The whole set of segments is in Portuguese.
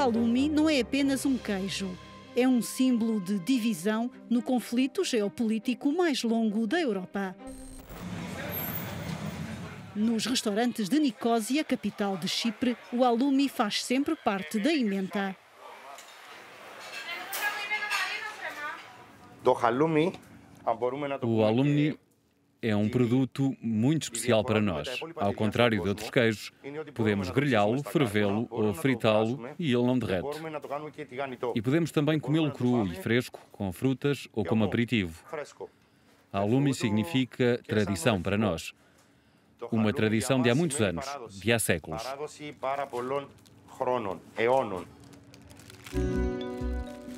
halloumi não é apenas um queijo. É um símbolo de divisão no conflito geopolítico mais longo da Europa. Nos restaurantes de Nicósia, capital de Chipre, o halloumi faz sempre parte da emenda. O halloumi é um produto muito especial para nós. Ao contrário de outros queijos, podemos grelhá-lo, fervê-lo ou fritá-lo e ele não derrete. E podemos também comê-lo cru e fresco, com frutas ou como aperitivo. Halloumi significa tradição para nós. Uma tradição de há muitos anos, de há séculos.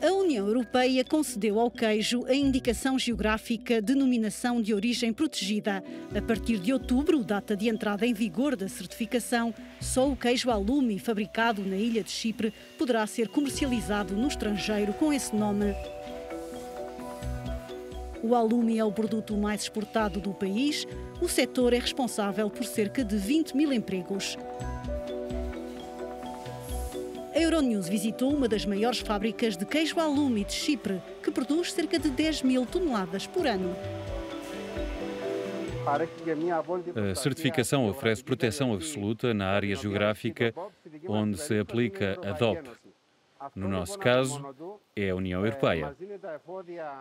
A União Europeia concedeu ao queijo a indicação geográfica Denominação de Origem Protegida. A partir de outubro, data de entrada em vigor da certificação, só o queijo halloumi fabricado na ilha de Chipre poderá ser comercializado no estrangeiro com esse nome. O halloumi é o produto mais exportado do país. O setor é responsável por cerca de 20 mil empregos. A Euronews visitou uma das maiores fábricas de queijo halloumi de Chipre, que produz cerca de 10 mil toneladas por ano. A certificação oferece proteção absoluta na área geográfica onde se aplica a DOP. No nosso caso, é a União Europeia,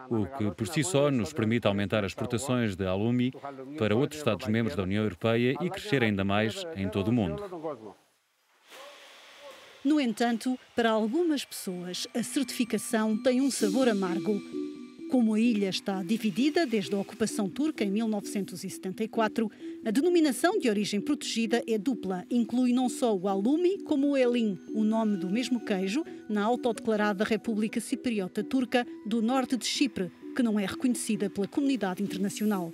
o que por si só nos permite aumentar as exportações de halloumi para outros Estados-membros da União Europeia e crescer ainda mais em todo o mundo. No entanto, para algumas pessoas, a certificação tem um sabor amargo. Como a ilha está dividida desde a ocupação turca em 1974, a denominação de origem protegida é dupla. Inclui não só o halloumi, como o Helin, o nome do mesmo queijo, na autodeclarada República Cipriota Turca do norte de Chipre, que não é reconhecida pela comunidade internacional.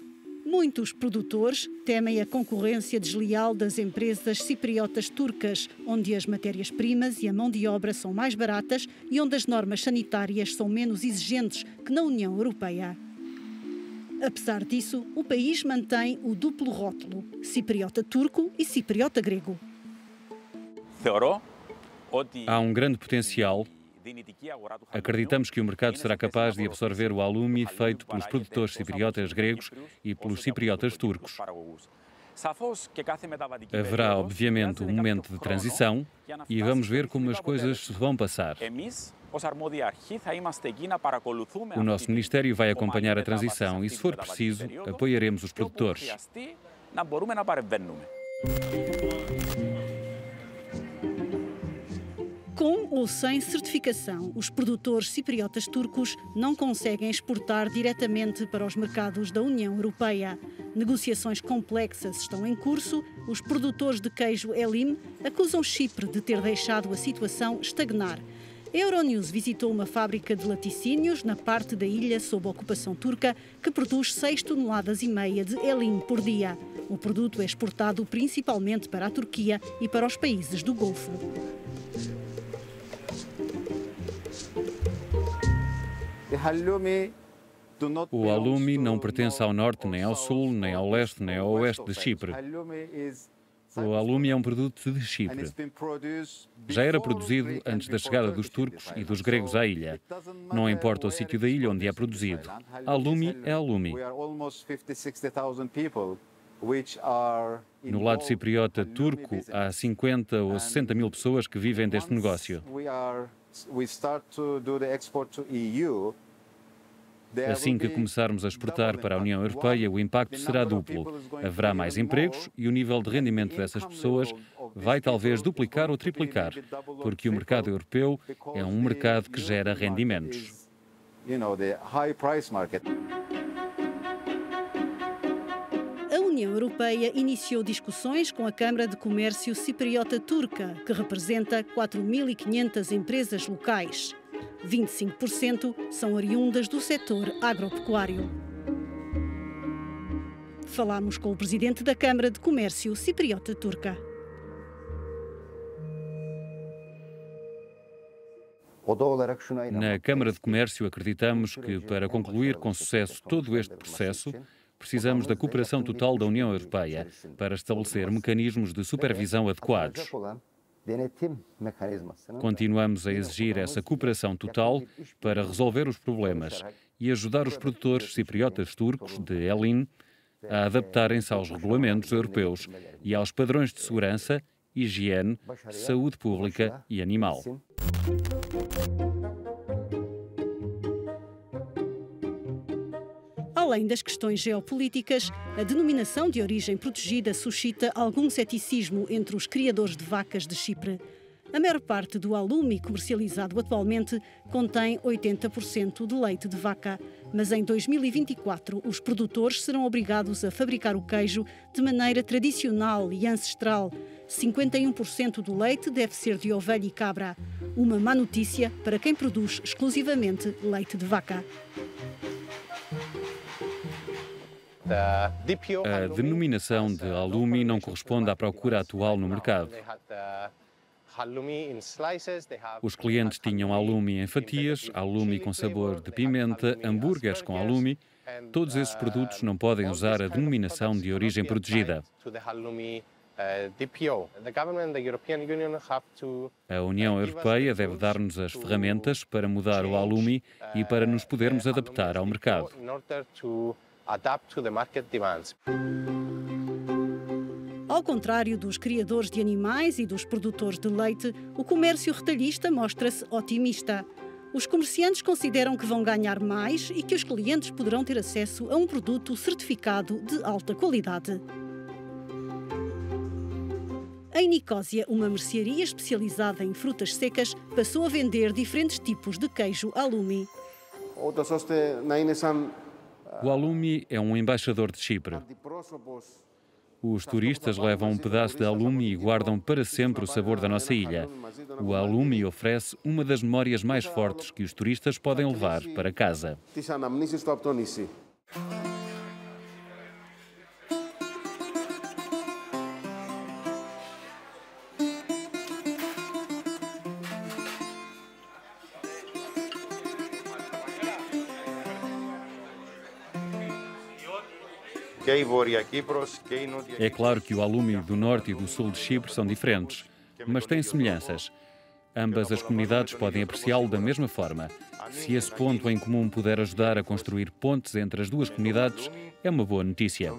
Muitos produtores temem a concorrência desleal das empresas cipriotas turcas, onde as matérias-primas e a mão de obra são mais baratas e onde as normas sanitárias são menos exigentes que na União Europeia. Apesar disso, o país mantém o duplo rótulo, cipriota turco e cipriota grego. Há um grande potencial. Acreditamos que o mercado será capaz de absorver o halloumi feito pelos produtores cipriotas gregos e pelos cipriotas turcos. Haverá, obviamente, um momento de transição e vamos ver como as coisas se vão passar. O nosso Ministério vai acompanhar a transição e, se for preciso, apoiaremos os produtores. Com ou sem certificação, os produtores cipriotas turcos não conseguem exportar diretamente para os mercados da União Europeia. Negociações complexas estão em curso. Os produtores de queijo Hellim acusam Chipre de ter deixado a situação estagnar. A Euronews visitou uma fábrica de laticínios na parte da ilha sob ocupação turca que produz 6 toneladas e meia de Hellim por dia. O produto é exportado principalmente para a Turquia e para os países do Golfo. O halloumi não pertence ao norte, nem ao sul, nem ao leste, nem ao oeste de Chipre. O halloumi é um produto de Chipre. Já era produzido antes da chegada dos turcos e dos gregos à ilha. Não importa o sítio da ilha onde é produzido. Halloumi é halloumi. No lado cipriota turco, há 50 ou 60 mil pessoas que vivem deste negócio. Assim que começarmos a exportar para a União Europeia, o impacto será duplo. Haverá mais empregos e o nível de rendimento dessas pessoas vai talvez duplicar ou triplicar, porque o mercado europeu é um mercado que gera rendimentos. A União Europeia iniciou discussões com a Câmara de Comércio Cipriota Turca, que representa 4.500 empresas locais. 25% são oriundas do setor agropecuário. Falámos com o presidente da Câmara de Comércio Cipriota Turca. Na Câmara de Comércio acreditamos que, para concluir com sucesso todo este processo, precisamos da cooperação total da União Europeia para estabelecer mecanismos de supervisão adequados. Continuamos a exigir essa cooperação total para resolver os problemas e ajudar os produtores cipriotas turcos de Helin a adaptarem-se aos regulamentos europeus e aos padrões de segurança, higiene, saúde pública e animal. Além das questões geopolíticas, a denominação de origem protegida suscita algum ceticismo entre os criadores de vacas de Chipre. A maior parte do halloumi comercializado atualmente contém 80% de leite de vaca, mas em 2024 os produtores serão obrigados a fabricar o queijo de maneira tradicional e ancestral. 51% do leite deve ser de ovelha e cabra. Uma má notícia para quem produz exclusivamente leite de vaca. A denominação de halloumi não corresponde à procura atual no mercado. Os clientes tinham halloumi em fatias, halloumi com sabor de pimenta, hambúrgueres com halloumi. Todos esses produtos não podem usar a denominação de origem protegida. A União Europeia deve dar-nos as ferramentas para mudar o halloumi e para nos podermos adaptar ao mercado. Ao contrário dos criadores de animais e dos produtores de leite, o comércio retalhista mostra-se otimista. Os comerciantes consideram que vão ganhar mais e que os clientes poderão ter acesso a um produto certificado de alta qualidade. Em Nicósia, uma mercearia especializada em frutas secas passou a vender diferentes tipos de queijo halloumi. O halloumi é um embaixador de Chipre. Os turistas levam um pedaço de halloumi e guardam para sempre o sabor da nossa ilha. O halloumi oferece uma das memórias mais fortes que os turistas podem levar para casa. É claro que o halloumi do norte e do sul de Chipre são diferentes, mas têm semelhanças. Ambas as comunidades podem apreciá-lo da mesma forma. Se esse ponto em comum puder ajudar a construir pontes entre as duas comunidades, é uma boa notícia.